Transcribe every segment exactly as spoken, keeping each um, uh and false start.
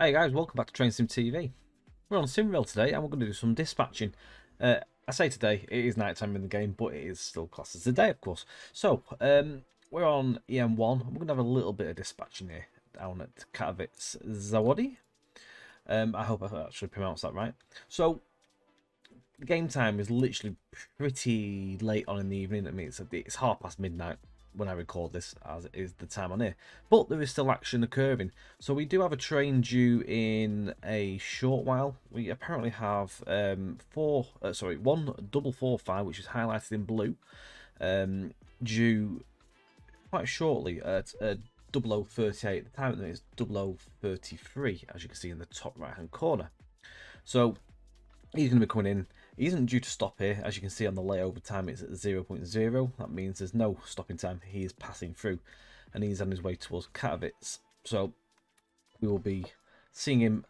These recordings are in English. Hey guys, welcome back to TrainSim T V. We're on SimRail today and we're going to do some dispatching. Uh, I say today, it is night time in the game, but it is still classed as the day, of course. So, um, we're on E M one. We're going to have a little bit of dispatching here down at Katowice Zawodzie. Um, I hope I actually pronounced that right. So, the game time is literally pretty late on in the evening. I mean, it's, it's half past midnight when I record this, as it is the time on here, but there is still action occurring. So we do have a train due in a short while. We apparently have um four uh, sorry one double four five, which is highlighted in blue, um due quite shortly at uh, double oh thirty-eight. The time is double oh thirty-three, as you can see in the top right hand corner. So he's going to be coming in. He isn't due to stop here. As you can see on the layover time, it's at zero point zero. That means there's no stopping time. He is passing through and he's on his way towards Katowice. So we will be seeing him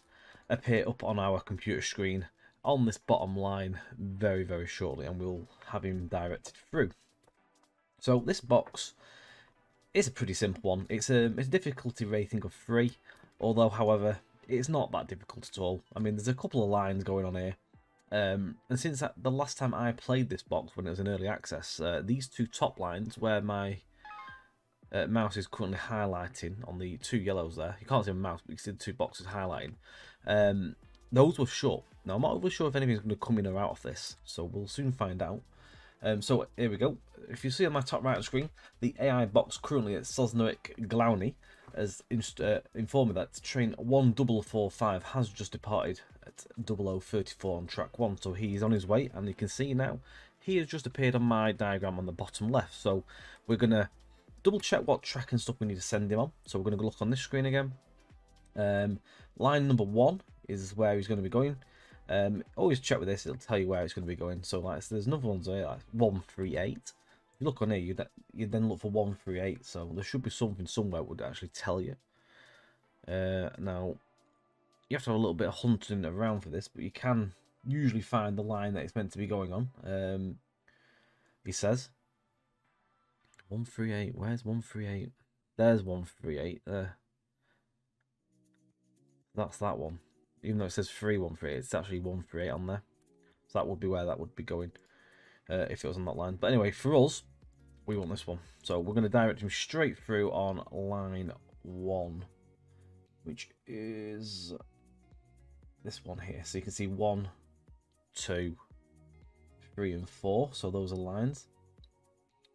appear up on our computer screen on this bottom line very, very shortly, and we'll have him directed through. So this box is a pretty simple one. It's a, it's a difficulty rating of three, although, however, it's not that difficult at all. I mean, there's a couple of lines going on here. Um, and since that, the last time I played this box when it was in early access, uh, these two top lines where my uh, mouse is currently highlighting on the two yellows there, you can't see my mouse but you can see the two boxes highlighting, um, those were short. Now I'm not really sure if anything's going to come in or out of this, so we'll soon find out. Um, so here we go. If you see on my top right of the screen, the A I box currently at Sosnowiec Główny has uh, informed me that train one double four five has just departed at double oh thirty-four on track one. So he's on his way, and you can see now he has just appeared on my diagram on the bottom left. So we're going to double check what track and stuff we need to send him on. So we're going to look on this screen again. Um, line number one is where he's going to be going. Um, always check with this, it'll tell you where it's going to be going. So like, so there's another ones here, like one three eight. If you look on here, you, you then look for one three eight. So there should be something somewhere that would actually tell you. Uh, now, you have to have a little bit of hunting around for this, but you can usually find the line that it's meant to be going on. Um, he says, one three eight, where's one three eight? There's one three eight there. That's that one. Even though it says three one three eight, it's actually one three eight on there. So that would be where that would be going uh, if it was on that line. But anyway, for us, we want this one. So we're going to direct him straight through on line one, which is this one here. So you can see one, two, three and four. So those are lines.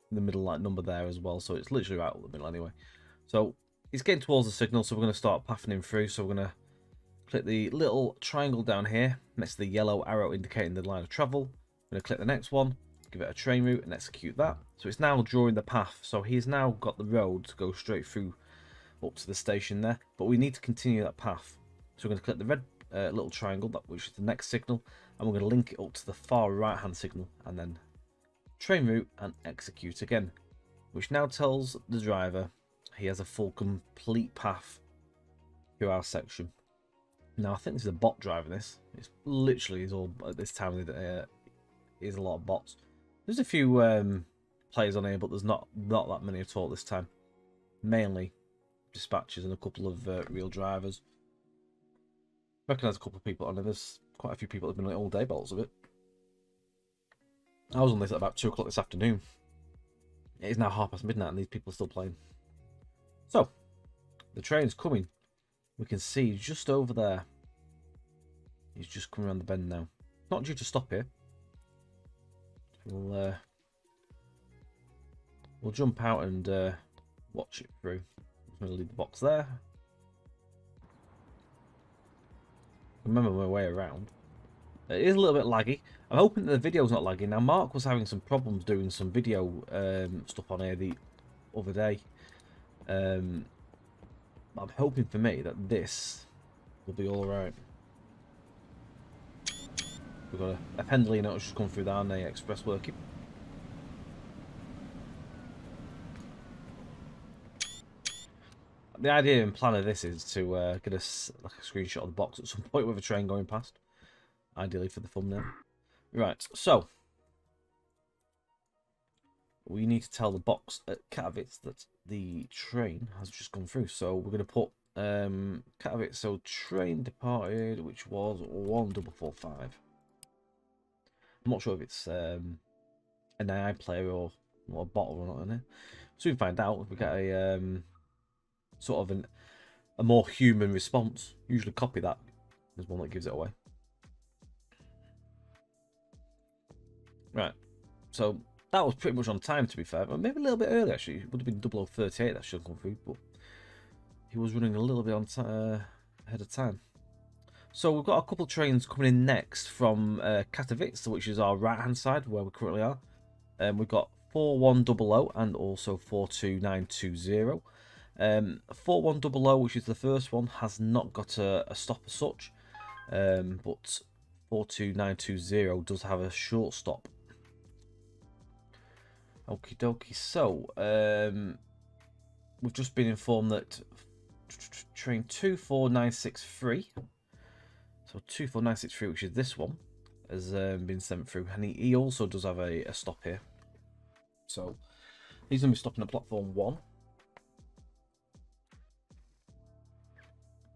The middle light number there as well. So it's literally right up the middle anyway. So he's getting towards the signal. So we're going to start pathing him through. So we're going to click the little triangle down here next to the yellow arrow indicating the line of travel. I'm going to click the next one, give it a train route and execute that. So it's now drawing the path. So he's now got the road to go straight through up to the station there. But we need to continue that path. So we're going to click the red uh, little triangle, that which is the next signal. And we're going to link it up to the far right hand signal and then train route and execute again. Which now tells the driver he has a full complete path through our section. Now I think this is a bot driving this. It's literally is all at this time of the day, uh, is a lot of bots. There's a few um, players on here, but there's not not that many at all this time. Mainly dispatchers and a couple of uh, real drivers. Recognise a couple of people on here. There's quite a few people that have been on it all day, bolts of it. I was on this at about two o'clock this afternoon. It is now half past midnight, and these people are still playing. So the train's coming. We can see just over there. He's just coming around the bend now. Not due to stop here. We'll uh, we'll jump out and uh, watch it through. I'm going to leave the box there. Remember my way around. It is a little bit laggy. I'm hoping that the video's not laggy. Now Mark was having some problems doing some video um, stuff on here the other day. Um. I'm hoping for me that this will be all right. We've got a, a pendulino that's just come through there, and the express working. The idea and plan of this is to uh, get a, like a screenshot of the box at some point with a train going past, ideally for the thumbnail. Right, so we need to tell the box at Katowice that the train has just gone through, so we're going to put Um, Katowice, so train departed, which was one double four five. I'm not sure if it's um, an A I player or, or a bot or not in it. So we find out if we get a um, sort of an, a more human response. Usually copy that. There's one that gives it away. Right, so that was pretty much on time, to be fair. Maybe a little bit early, actually. It would have been double oh thirty-eight that should have come through, but he was running a little bit on uh, ahead of time. So we've got a couple of trains coming in next from uh, Katowice, which is our right-hand side, where we currently are. Um, we've got four one double oh and also four two nine two zero. Um, four one double oh, which is the first one, has not got a, a stop as such, um, but four two nine two zero does have a short stop. Okie dokie, so um, we've just been informed that train two four nine six three, so two four nine six three, which is this one, has um, been sent through, and he, he also does have a, a stop here. So he's going to be stopping at platform one.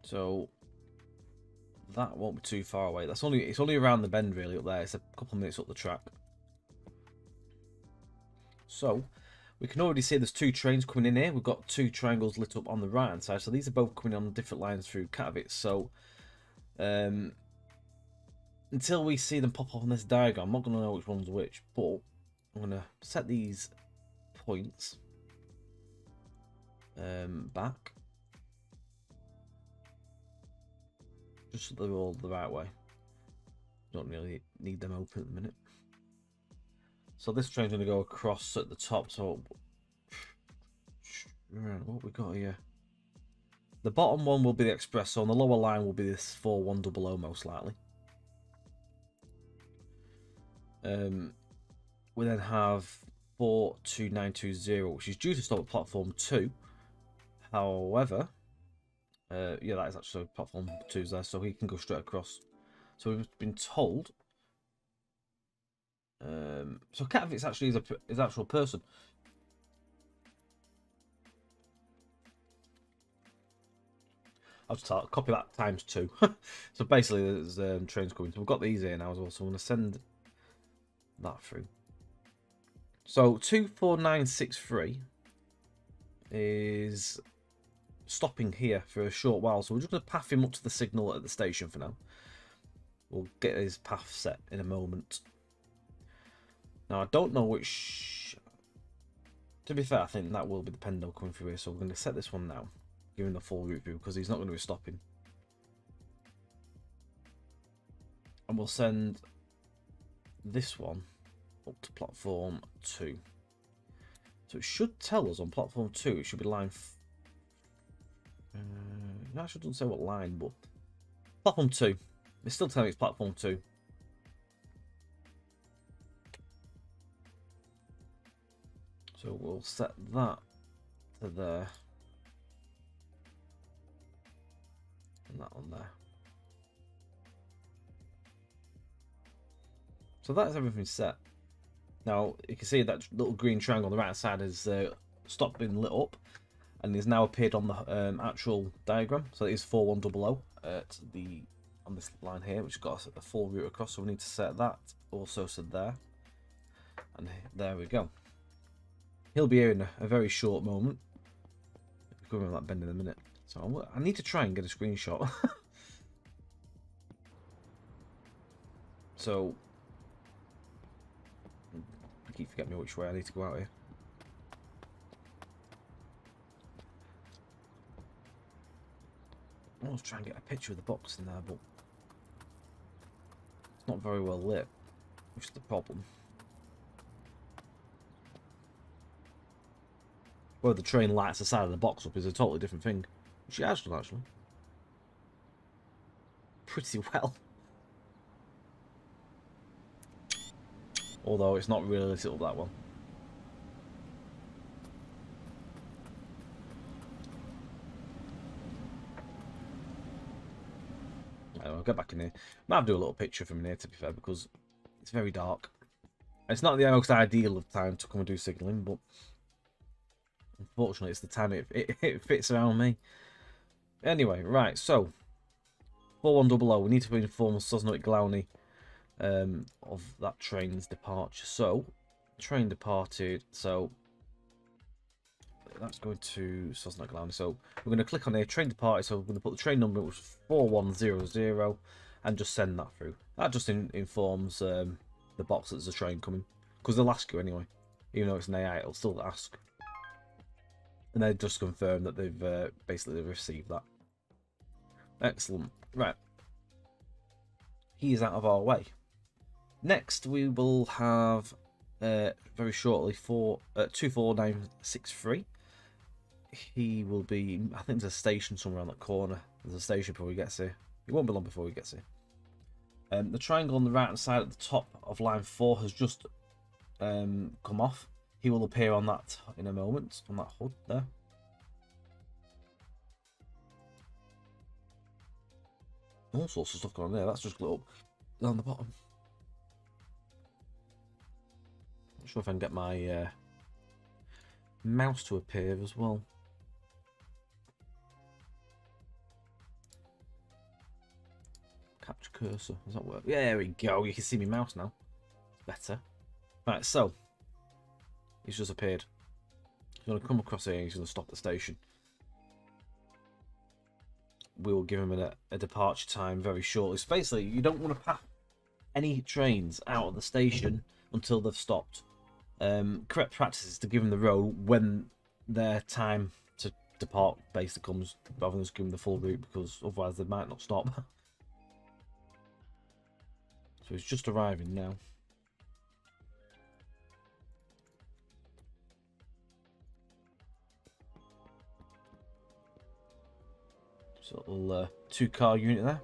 So that won't be too far away. That's only it's only around the bend, really, up there. It's a couple of minutes up the track. So we can already see there's two trains coming in here. We've got two triangles lit up on the right hand side. So these are both coming on different lines through Katowice. So um, until we see them pop up on this diagram, I'm not going to know which one's which. But I'm going to set these points um, back, just so they're all the right way. Don't really need them open at the minute. So this train's going to go across at the top. So what we got here? The bottom one will be the express, so on the lower line will be this four one double oh most likely. Um, we then have four two nine two zero, which is due to stop at platform two. However, uh, yeah, that is actually platform two there, so he can go straight across. So we've been told. Um, so Katowice actually is a is an actual person. I'll just tell, copy that times two. So basically, there's um, trains coming. So we've got these here now as well. So I'm going to send that through. So two four nine six three is stopping here for a short while. So we're just going to path him up to the signal at the station for now. We'll get his path set in a moment. Now, I don't know which... To be fair, I think that will be the Pendo coming through here. So we're going to set this one now, giving the full route view, because he's not going to be stopping. And we'll send this one up to platform two. So it should tell us on platform two, it should be line... F uh, it actually doesn't say what line, but... Platform two. It's still telling me it's platform two. So we'll set that to there, and that on there. So that's everything set. Now you can see that little green triangle on the right side has uh, stopped being lit up, and is now appeared on the um, actual diagram. So it is four one double oh at the on this line here, which got us at the full route across. So we need to set that also to there, and there we go. He'll be here in a, a very short moment. We're going on that bend in a minute. So I'm, I need to try and get a screenshot. So I keep forgetting me which way I need to go out here. I was trying to get a picture of the box in there, but it's not very well lit, which is the problem. Where the train lights the side of the box up is a totally different thing, which it has done actually pretty well, although it's not really lit up that well. Right, I'll get back in here. Might have to do a little picture from in here, to be fair, because it's very dark. It's not the most ideal of time to come and do signalling, but unfortunately, it's the time it, it, it fits around me. Anyway, right, so four one double oh, we need to inform Sosnowiec Główny um, of that train's departure. So, train departed, so that's going to Sosnowiec Główny. So, we're going to click on here, train departed, so we're going to put the train number, which was four one zero zero, and just send that through. That just in, informs um, the box that there's a train coming, because they'll ask you anyway. Even though it's an A I, it'll still ask. And they just confirm that they've uh, basically received that. Excellent. Right. He is out of our way. Next, we will have uh, very shortly for uh, two four nine six three. He will be, I think there's a station somewhere on that corner. There's a station before he gets here. It won't be long before he gets here. Um, the triangle on the right hand side at the top of line four has just um, come off. He will appear on that in a moment, on that H U D there. All sorts of stuff going on there, that's just lit up down the bottom. Not sure if I can get my uh, mouse to appear as well. Capture cursor, does that work? Yeah, there we go, you can see me mouse now. It's better. Right, so. He's just appeared. He's going to come across here and he's going to stop at the station. We will give him a, a departure time very shortly. So basically, you don't want to pass any trains out of the station until they've stopped. Um, correct practice is to give them the road when their time to depart basically comes, rather than just give them the full route, because otherwise they might not stop. So he's just arriving now. So little uh, two-car unit there.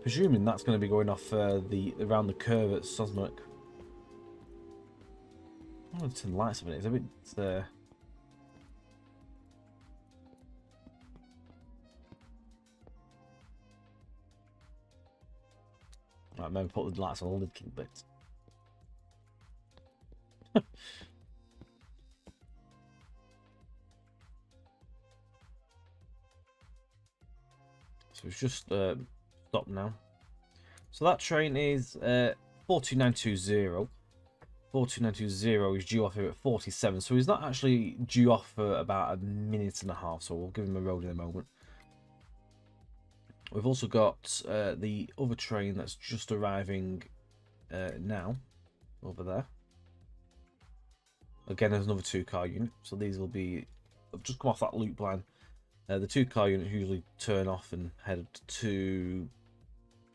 Presuming that's going to be going off uh, the around the curve at Sosnowiec. I'm going to turn the lights up in it. It's a bit. Uh... Right, maybe put the lights on a little bit. So it's just uh, stopped now. So that train is uh, four two nine two zero. four two nine two zero is due off here at forty-seven. So he's not actually due off for about a minute and a half. So we'll give him a road in a moment. We've also got uh, the other train that's just arriving uh, now. Over there. Again, there's another two-car unit. So these will be... I've just come off that loop line. Uh, the two car units usually turn off and head to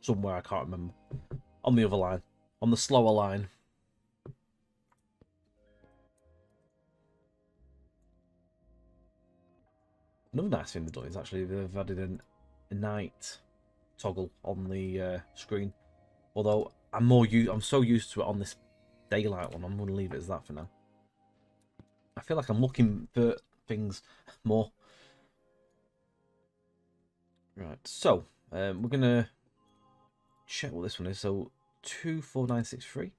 somewhere I can't remember. On the other line. On the slower line. Another nice thing they've done is actually they've added an, a night toggle on the uh, screen. Although I'm more used, I'm so used to it on this daylight one, I'm going to leave it as that for now. I feel like I'm looking for things more. Right, so um, we're gonna check what this one is. So two four nine six three.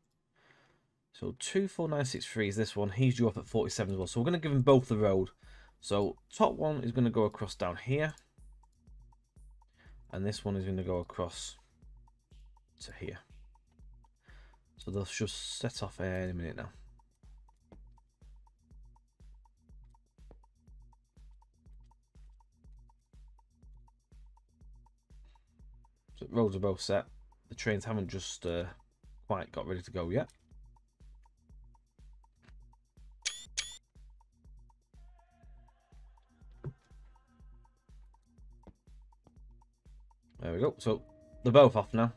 So two four nine six three is this one. He's due up at forty-seven as well. So we're gonna give him both the road. So top one is gonna go across down here, and this one is gonna go across to here. So they'll just set off any minute now. Roads are both set. The trains haven't just uh, quite got ready to go yet. There we go. So they're both off now.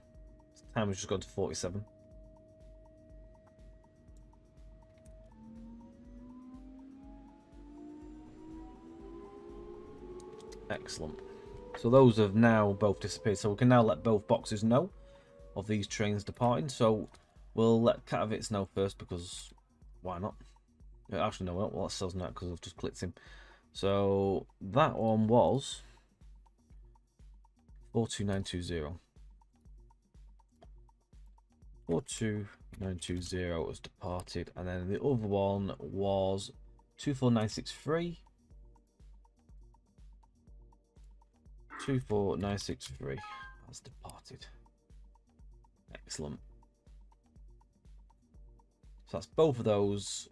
The time has just gone to forty-seven. Excellent. So those have now both disappeared. So we can now let both boxes know of these trains departing. So we'll let Katowice know first, because why not? Actually, no, we won't. Well, that sells now because I've just clicked him. So that one was four two nine two zero. four two nine two zero has departed. And then the other one was two four nine six three. two four nine six three has departed. Excellent. So that's both of those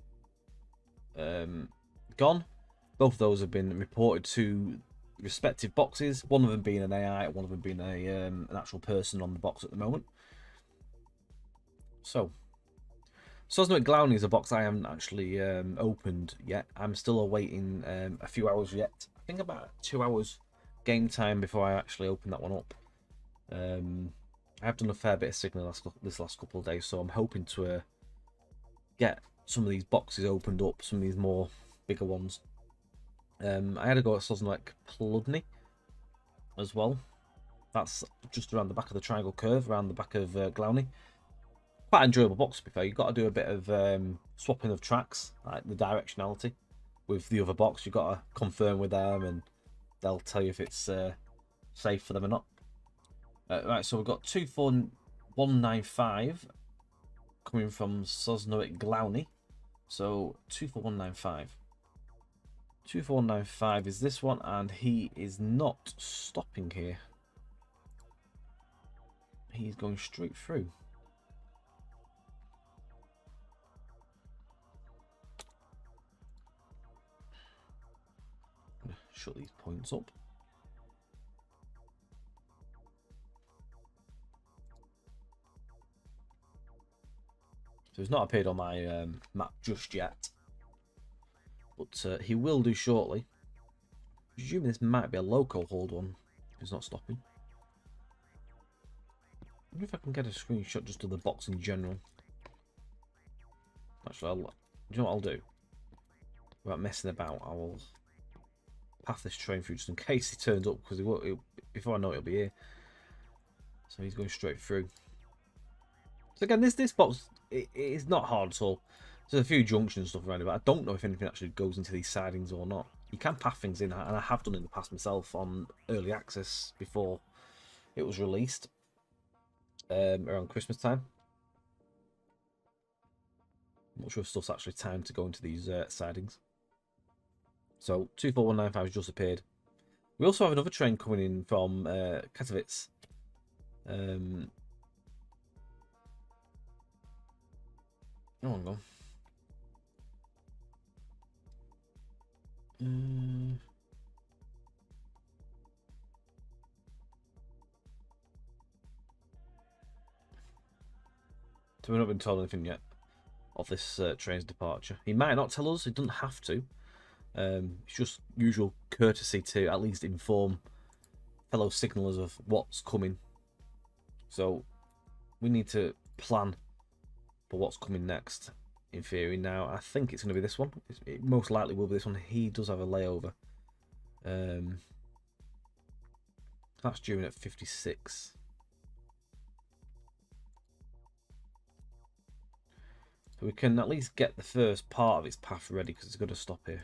um, gone. Both of those have been reported to respective boxes. One of them being an A I, one of them being a um, an actual person on the box at the moment. So, Sosnowiec Główny is a box I haven't actually um, opened yet. I'm still awaiting um, a few hours yet. I think about two hours game time before I actually open that one up. Um, I have done a fair bit of signal last, this last couple of days, so I'm hoping to uh, get some of these boxes opened up, some of these more bigger ones. Um, I had a go at Sosnowiec Południe as well. That's just around the back of the triangle curve, around the back of uh, Główny. Quite enjoyable box, to be fair. You've got to do a bit of um, swapping of tracks, like the directionality with the other box. You've got to confirm with them and they'll tell you if it's uh, safe for them or not. Uh, right, so we've got two four one nine five coming from Sosnowiec Główny. So two four one nine five. two four one nine five is this one, and he is not stopping here. He's going straight through. Shut these points up. So he's not appeared on my um, map just yet, but uh, he will do shortly. I'm presuming this might be a local hold one. He's not stopping. I wonder if I can get a screenshot just of the box in general. Actually, I'll, do you know what I'll do? Without messing about, I will path this train through just in case he turns up, because he won't, it, before I know it, he'll be here. So he's going straight through. So again, this this box it, it is not hard at all. There's a few junctions and stuff around it, but I don't know if anything actually goes into these sidings or not. You can path things in, and I have done in the past myself on early access before it was released um, around Christmas time. I'm not sure if stuff's actually timed to go into these uh, sidings. So two four one nine five has just appeared. We also have another train coming in from uh, Katowice. Um, hang on. Um, so we've not been told anything yet of this uh, train's departure. He might not tell us. He doesn't have to. Um, it's just usual courtesy to at least inform fellow signallers of what's coming. So we need to plan for what's coming next, in theory. Now, I think it's going to be this one. It's, it most likely will be this one. He does have a layover. Um, that's due in at fifty-six. So we can at least get the first part of its path ready, because it's going to stop here.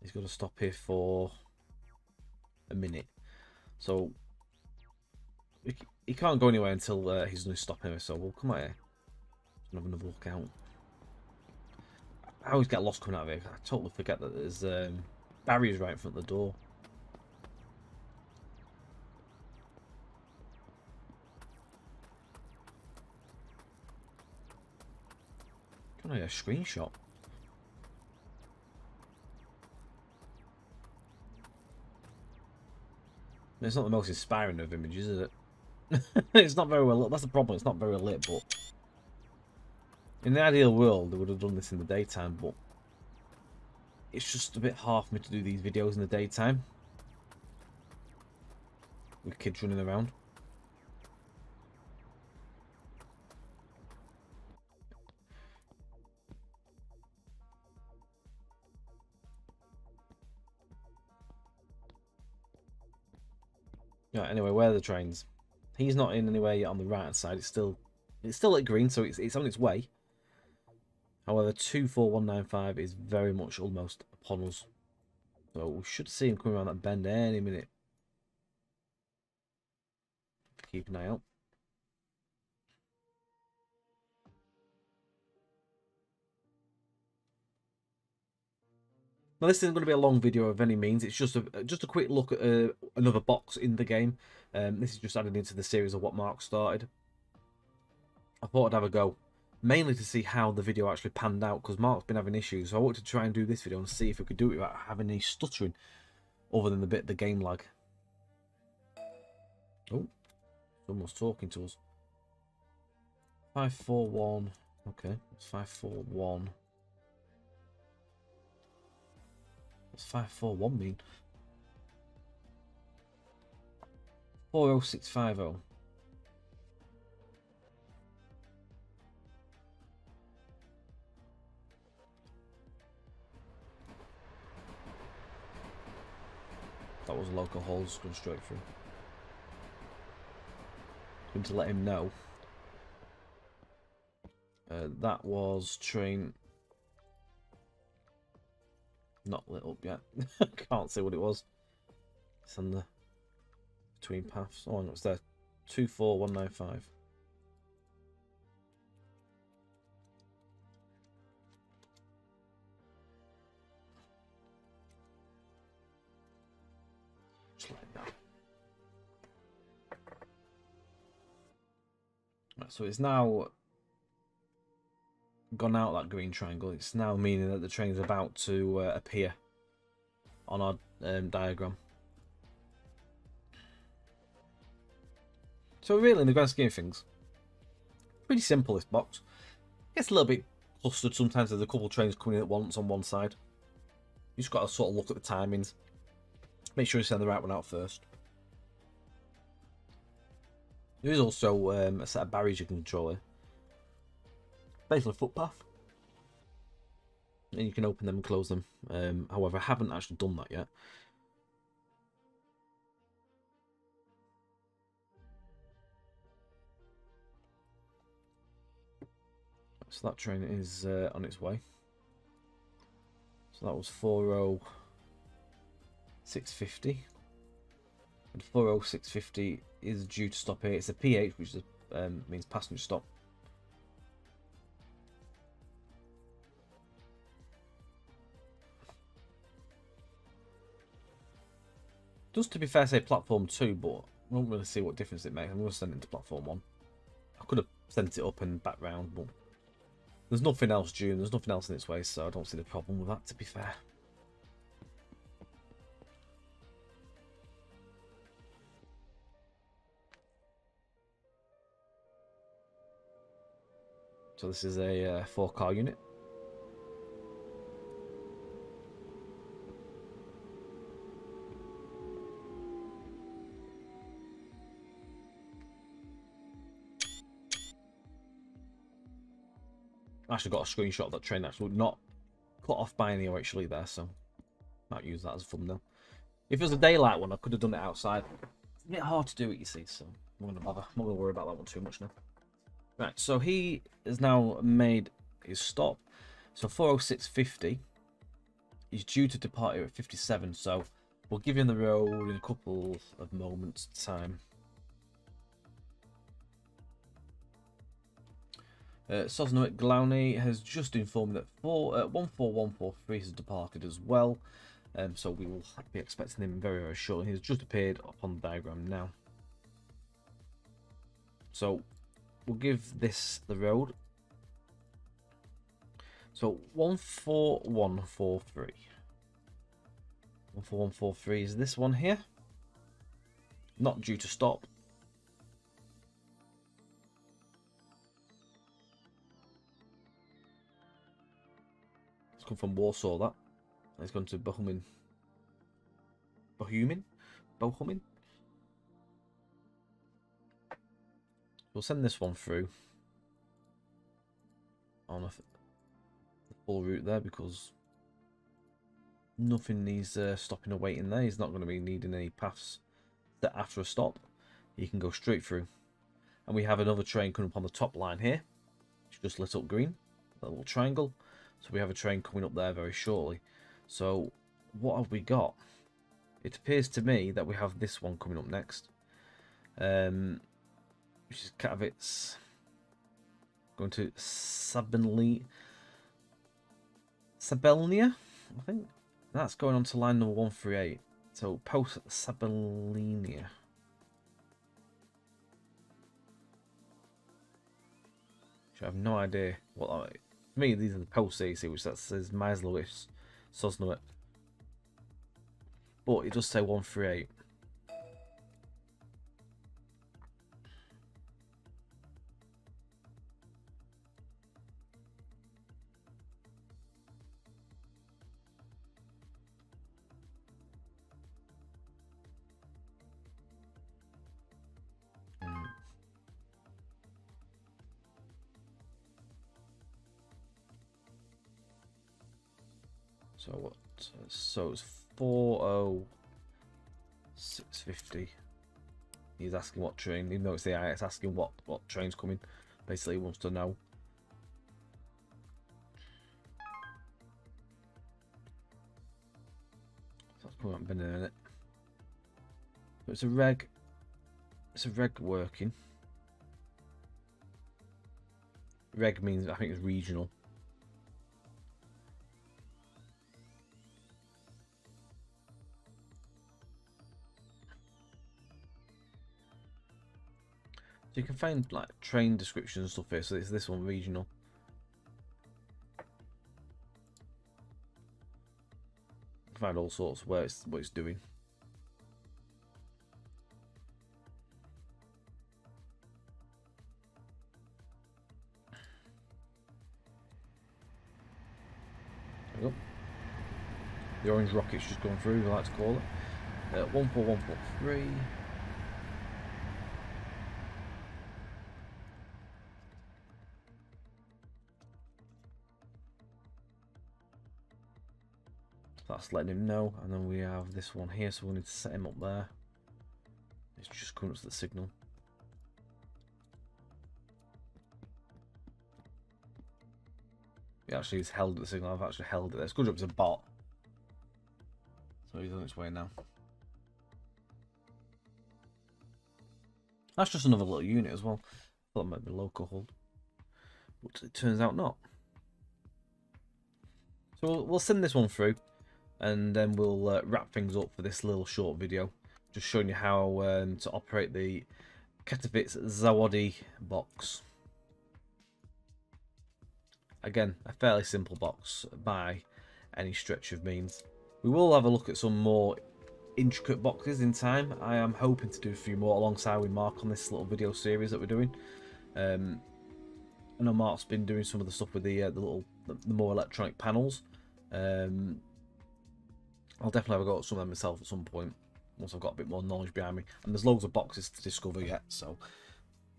He's got to stop here for a minute. So he can't go anywhere until uh, he's going to stop anyway. So we'll come out here and have another look out. I always get lost coming out of here. I totally forget that there's um, barriers right in front of the door. Can I get a screenshot? It's not the most inspiring of images, is it? It's not very well lit. That's the problem. It's not very lit, but in the ideal world, they would have done this in the daytime, but it's just a bit hard for me to do these videos in the daytime with kids running around. Right, anyway, where are the trains? He's not in anywhere yet on the right hand side. It's still it's still at green, so it's it's on its way. However, two four one nine five is very much almost upon us. So we should see him coming around that bend any minute. Keep an eye out. Now this isn't going to be a long video of any means. It's just a just a quick look at uh, another box in the game. Um, this is just added into the series of what Mark started. I thought I'd have a go, mainly to see how the video actually panned out, because Mark's been having issues. So I wanted to try and do this video and see if we could do it without having any stuttering, other than the bit the game lag. Oh, someone's talking to us. Five four one. Okay, it's five four one. What's five four one mean? Four zero six five zero. That was a local hole just going straight through. Going to let him know. Uh, that was train. Not lit up yet. Can't see what it was. It's on the between paths. Oh, no, it's there. Two four one nine five. So it's now gone out that green triangle. It's now meaning that the train's about to uh, appear on our um, diagram. So really, in the grand scheme of things, pretty simple this box. Gets a little bit clustered sometimes. There's a couple of trains coming in at once on one side. You just got to sort of look at the timings. Make sure you send the right one out first. There is also um, a set of barriers you can control here. Based on a footpath. And you can open them and close them. Um, however, I haven't actually done that yet. So that train is uh, on its way. So that was four oh six fifty. And four oh six fifty is due to stop here. It's a P H, which is, um, means passenger stop. Does, to be fair, say platform two, but I don't really see what difference it makes. I'm going to send it to platform one. I could have sent it up and back round, but there's nothing else due and there's nothing else in its way, so I don't see the problem with that, to be fair. So this is a uh, four car unit. I actually got a screenshot of that train actually not cut off by any O H L E there, so might use that as a thumbnail. If it was a daylight one, I could have done it outside. It's a bit hard to do it, you see, so I'm not gonna bother. I'm not gonna worry about that one too much now. Right, so he has now made his stop. So four oh six fifty. He's due to depart here at fifty-seven, so we'll give him the road in a couple of moments' time. Uh, Sosnowiec Główny has just informed that four, uh, one four one four three has departed as well, um, so we will be expecting him very, very shortly. He's just appeared upon the diagram now. So we'll give this the road. So one four one four three. one four one four three is this one here. Not due to stop. It's come from Warsaw, that. And it's gone to Bohumin. Bohumin? Bohumin? We'll send this one through on a the full route there, because nothing needs uh, stopping or waiting there. He's not going to be needing any paths that after a stop. He can go straight through. And we have another train coming up on the top line here. It's just lit up green, that little triangle. So we have a train coming up there very shortly. So what have we got? It appears to me that we have this one coming up next. Um... Which is Katowice, going to Sabellnia, Sabellnia, I think. And that's going on to line number one three eight. So post Sabellnia. I have no idea what that is. To me, these are the post A C, which that says Mysłowice, Sosnowiec. But it does say one three eight. So what? So it's four oh six fifty. He's asking what train, even though it's the I, it's asking what what train's coming. Basically, he wants to know. That's coming up in a minute. So it's a reg. It's a reg working. Reg means I think it's regional. So you can find like train descriptions and stuff here, so it's this one regional. You can find all sorts where it's what it's doing. There we go. The orange rocket's just gone through, we like to call it. Uh, one four one four three. That's letting him know, and then we have this one here, so we need to set him up there. It's just coming up to the signal. He actually has held the signal, I've actually held it there. It's good job it's a bot. So he's on its way now. That's just another little unit as well. I thought it might be local hold, but it turns out not. So we'll, we'll send this one through. And then we'll uh, wrap things up for this little short video, just showing you how um, to operate the Katowice Zawodzie box. Again, a fairly simple box by any stretch of means. We will have a look at some more intricate boxes in time. I am hoping to do a few more alongside with Mark on this little video series that we're doing. Um, I know Mark's been doing some of the stuff with the uh, the little the, the more electronic panels. Um, I'll definitely have a go at some of them myself at some point, once I've got a bit more knowledge behind me. And there's loads of boxes to discover yet, so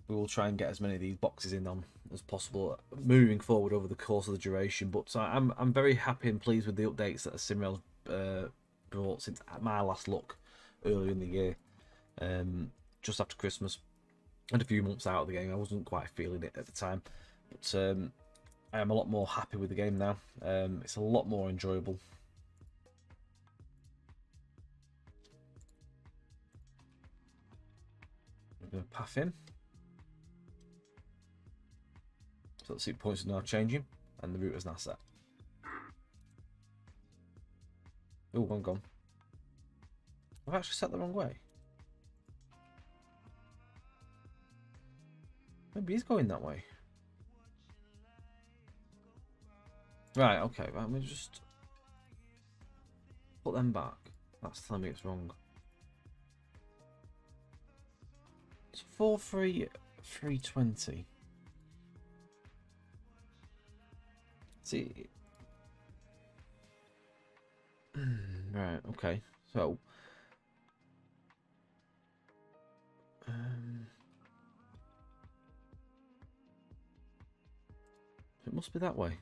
we will try and get as many of these boxes in on as possible moving forward over the course of the duration. But so I'm, I'm very happy and pleased with the updates that SimRail's uh, brought since my last look earlier in the year, um, just after Christmas. And a few months out of the game, I wasn't quite feeling it at the time. But um, I am a lot more happy with the game now. Um, it's a lot more enjoyable. Going to path in, so the seat points are now changing and the route is now set. Oh, I'm gone. I've actually set the wrong way. Maybe he's going that way. Right, okay, right, let me just put them back. That's telling me it's wrong. It's four three three twenty. See, right? Okay, so um, it must be that way.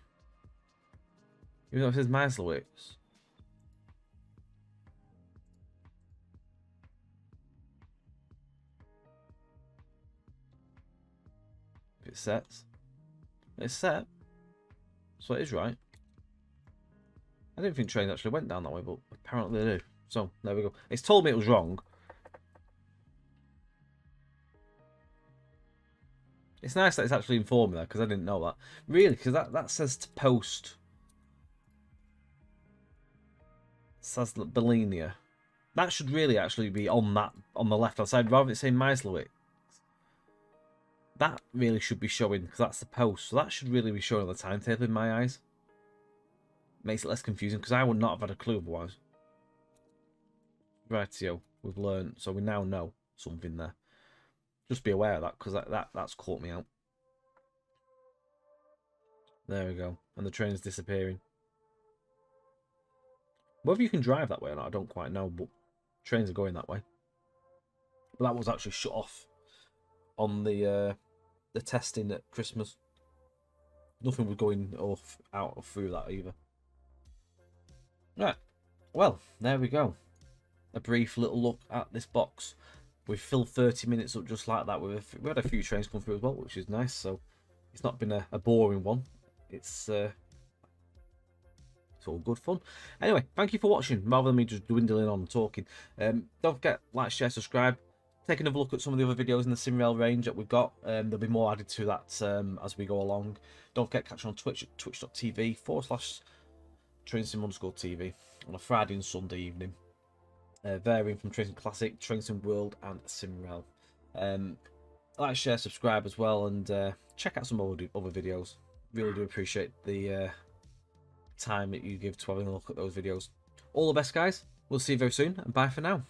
Even though it says Mysłowice. It sets. It's set. So it is right. I didn't think trains actually went down that way, but apparently they do. So there we go. It's told me it was wrong. It's nice that it's actually informed me that, because I didn't know that. Really, because that, that says to post. Sabellnia. That should really actually be on that on the left hand side rather than saying Mysłowice. That really should be showing because that's the post. So that should really be showing on the timetable in my eyes. Makes it less confusing because I would not have had a clue otherwise. Rightio, we've learned, so we now know something there. Just be aware of that because that, that that's caught me out. There we go, and the train's disappearing. Whether you can drive that way or not, I don't quite know, but trains are going that way. But that was actually shut off on the uh, the testing at Christmas. Nothing was going off, out or through that either. Right, well, there we go. A brief little look at this box. We filled thirty minutes up just like that. With we had a few trains come through as well, which is nice. So it's not been a, a boring one. It's uh, it's all good fun. Anyway, thank you for watching. Rather than me just dwindling on and talking, um, don't forget like, share, subscribe. Take another look at some of the other videos in the SimRail range that we've got. Um, there'll be more added to that um, as we go along. Don't forget catch on Twitch at twitch.tv forward slash TrainSim underscore TV on a Friday and Sunday evening. Uh, varying from TrainSim Classic, TrainSim World, and SimRail. Um, like, share, subscribe as well, and uh, check out some other other videos. Really do appreciate the uh, time that you give to having a look at those videos. All the best, guys. We'll see you very soon, and bye for now.